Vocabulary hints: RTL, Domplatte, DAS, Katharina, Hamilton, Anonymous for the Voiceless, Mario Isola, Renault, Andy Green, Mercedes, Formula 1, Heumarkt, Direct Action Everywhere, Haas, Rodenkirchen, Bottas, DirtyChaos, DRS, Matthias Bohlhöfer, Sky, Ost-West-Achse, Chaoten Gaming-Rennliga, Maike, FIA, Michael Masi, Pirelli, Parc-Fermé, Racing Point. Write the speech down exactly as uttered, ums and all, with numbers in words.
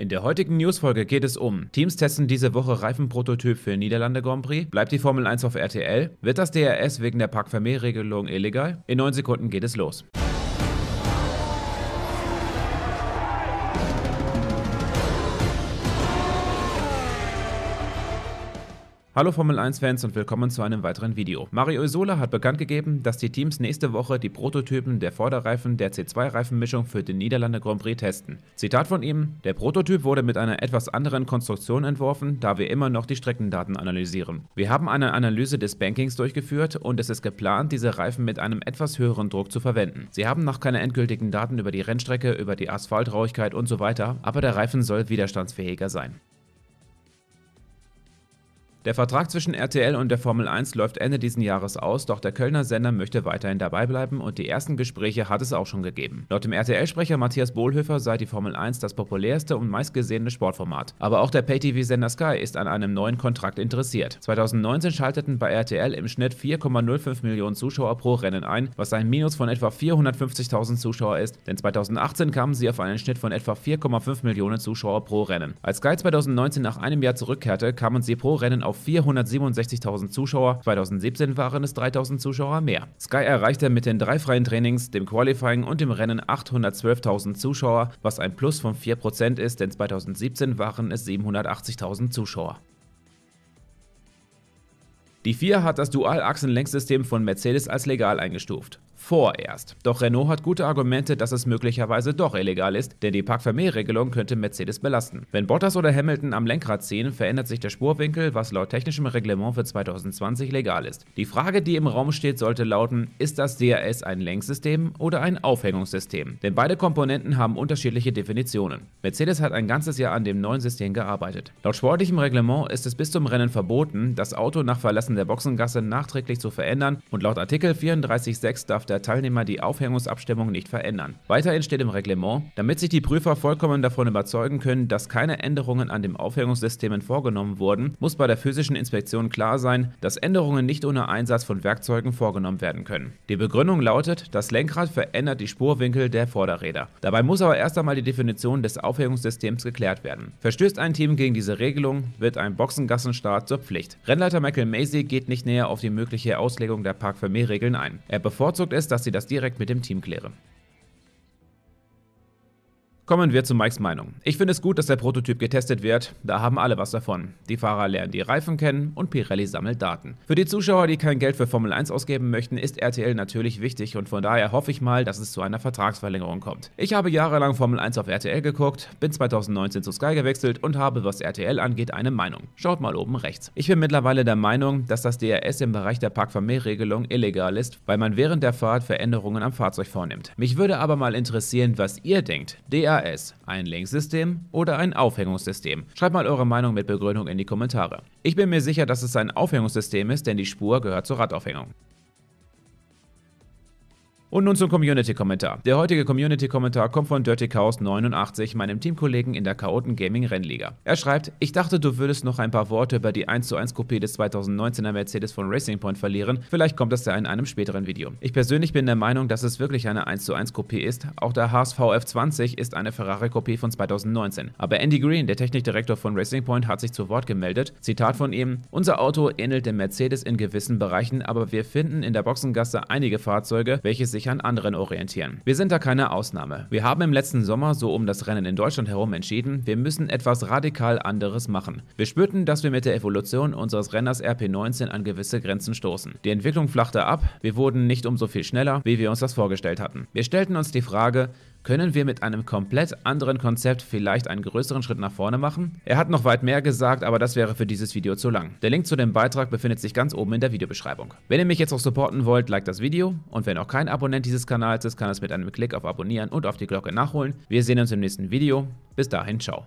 In der heutigen Newsfolge geht es um: Teams testen diese Woche Reifenprototyp für Niederlande Grand Prix, bleibt die Formel eins auf R T L, wird das D R S wegen der Parc-Fermé-Regelung illegal? In neun Sekunden geht es los. Hallo Formel eins Fans und willkommen zu einem weiteren Video. Mario Isola hat bekannt gegeben, dass die Teams nächste Woche die Prototypen der Vorderreifen der C zwei Reifenmischung für den Niederlande Grand Prix testen. Zitat von ihm: Der Prototyp wurde mit einer etwas anderen Konstruktion entworfen, da wir immer noch die Streckendaten analysieren. Wir haben eine Analyse des Bankings durchgeführt und es ist geplant, diese Reifen mit einem etwas höheren Druck zu verwenden. Sie haben noch keine endgültigen Daten über die Rennstrecke, über die Asphaltrauigkeit und so weiter, aber der Reifen soll widerstandsfähiger sein. Der Vertrag zwischen R T L und der Formel eins läuft Ende diesen Jahres aus, doch der Kölner Sender möchte weiterhin dabei bleiben und die ersten Gespräche hat es auch schon gegeben. Laut dem R T L-Sprecher Matthias Bohlhöfer sei die Formel eins das populärste und meistgesehene Sportformat. Aber auch der Pay-T V-Sender Sky ist an einem neuen Kontrakt interessiert. zweitausendneunzehn schalteten bei R T L im Schnitt vier Komma null fünf Millionen Zuschauer pro Rennen ein, was ein Minus von etwa vierhundertfünfzigtausend Zuschauer ist, denn zweitausendachtzehn kamen sie auf einen Schnitt von etwa vier Komma fünf Millionen Zuschauer pro Rennen. Als Sky zweitausendneunzehn nach einem Jahr zurückkehrte, kamen sie pro Rennen auf vierhundertsiebenundsechzigtausend Zuschauer, zweitausendsiebzehn waren es dreitausend Zuschauer mehr. Sky erreichte mit den drei freien Trainings, dem Qualifying und dem Rennen achthundertzwölftausend Zuschauer, was ein Plus von vier Prozent ist, denn zweitausendsiebzehn waren es siebenhundertachtzigtausend Zuschauer. Die F I A hat das Dual-Achsen-Lenksystem von Mercedes als legal eingestuft. Vorerst. Doch Renault hat gute Argumente, dass es möglicherweise doch illegal ist, denn die Parc-Fermé-Regelung könnte Mercedes belasten. Wenn Bottas oder Hamilton am Lenkrad ziehen, verändert sich der Spurwinkel, was laut technischem Reglement für zweitausendzwanzig legal ist. Die Frage, die im Raum steht, sollte lauten: Ist das D R S ein Lenksystem oder ein Aufhängungssystem? Denn beide Komponenten haben unterschiedliche Definitionen. Mercedes hat ein ganzes Jahr an dem neuen System gearbeitet. Laut sportlichem Reglement ist es bis zum Rennen verboten, das Auto nach Verlassen der Boxengasse nachträglich zu verändern, und laut Artikel vierunddreißig Absatz sechs darf der Teilnehmer die Aufhängungsabstimmung nicht verändern. Weiterhin steht im Reglement: Damit sich die Prüfer vollkommen davon überzeugen können, dass keine Änderungen an den Aufhängungssystemen vorgenommen wurden, muss bei der physischen Inspektion klar sein, dass Änderungen nicht ohne Einsatz von Werkzeugen vorgenommen werden können. Die Begründung lautet: Das Lenkrad verändert die Spurwinkel der Vorderräder. Dabei muss aber erst einmal die Definition des Aufhängungssystems geklärt werden. Verstößt ein Team gegen diese Regelung, wird ein Boxengassenstart zur Pflicht. Rennleiter Michael Masi geht nicht näher auf die mögliche Auslegung der Parc-Fermé-Regeln ein. Er bevorzugt ist, dass sie das direkt mit dem Team klären. Kommen wir zu Mikes Meinung. Ich finde es gut, dass der Prototyp getestet wird, da haben alle was davon. Die Fahrer lernen die Reifen kennen und Pirelli sammelt Daten. Für die Zuschauer, die kein Geld für Formel eins ausgeben möchten, ist R T L natürlich wichtig und von daher hoffe ich mal, dass es zu einer Vertragsverlängerung kommt. Ich habe jahrelang Formel eins auf R T L geguckt, bin zweitausendneunzehn zu Sky gewechselt und habe, was R T L angeht, eine Meinung. Schaut mal oben rechts. Ich bin mittlerweile der Meinung, dass das D R S im Bereich der Parc-Fermé-Regelung illegal ist, weil man während der Fahrt Veränderungen am Fahrzeug vornimmt. Mich würde aber mal interessieren, was ihr denkt. D R S ein Lenksystem oder ein Aufhängungssystem? Schreibt mal eure Meinung mit Begründung in die Kommentare. Ich bin mir sicher, dass es ein Aufhängungssystem ist, denn die Spur gehört zur Radaufhängung. Und nun zum Community-Kommentar. Der heutige Community-Kommentar kommt von DirtyChaos neunundachtzig, meinem Teamkollegen in der Chaoten Gaming-Rennliga. Er schreibt: Ich dachte, du würdest noch ein paar Worte über die eins zu eins Kopie des zweitausendneunzehner Mercedes von Racing Point verlieren, vielleicht kommt das ja in einem späteren Video. Ich persönlich bin der Meinung, dass es wirklich eine eins zu eins Kopie ist, auch der Haas V F zwanzig ist eine Ferrari-Kopie von zweitausendneunzehn. Aber Andy Green, der Technikdirektor von Racing Point, hat sich zu Wort gemeldet. Zitat von ihm: Unser Auto ähnelt dem Mercedes in gewissen Bereichen, aber wir finden in der Boxengasse einige Fahrzeuge, welche sich an anderen orientieren. Wir sind da keine Ausnahme. Wir haben im letzten Sommer so um das Rennen in Deutschland herum entschieden, wir müssen etwas radikal anderes machen. Wir spürten, dass wir mit der Evolution unseres Renners R P neunzehn an gewisse Grenzen stoßen. Die Entwicklung flachte ab, wir wurden nicht umso viel schneller, wie wir uns das vorgestellt hatten. Wir stellten uns die Frage: Können wir mit einem komplett anderen Konzept vielleicht einen größeren Schritt nach vorne machen? Er hat noch weit mehr gesagt, aber das wäre für dieses Video zu lang. Der Link zu dem Beitrag befindet sich ganz oben in der Videobeschreibung. Wenn ihr mich jetzt noch supporten wollt, liked das Video, und wenn auch kein Abonnent dieses Kanals ist, kann es mit einem Klick auf Abonnieren und auf die Glocke nachholen. Wir sehen uns im nächsten Video. Bis dahin, ciao.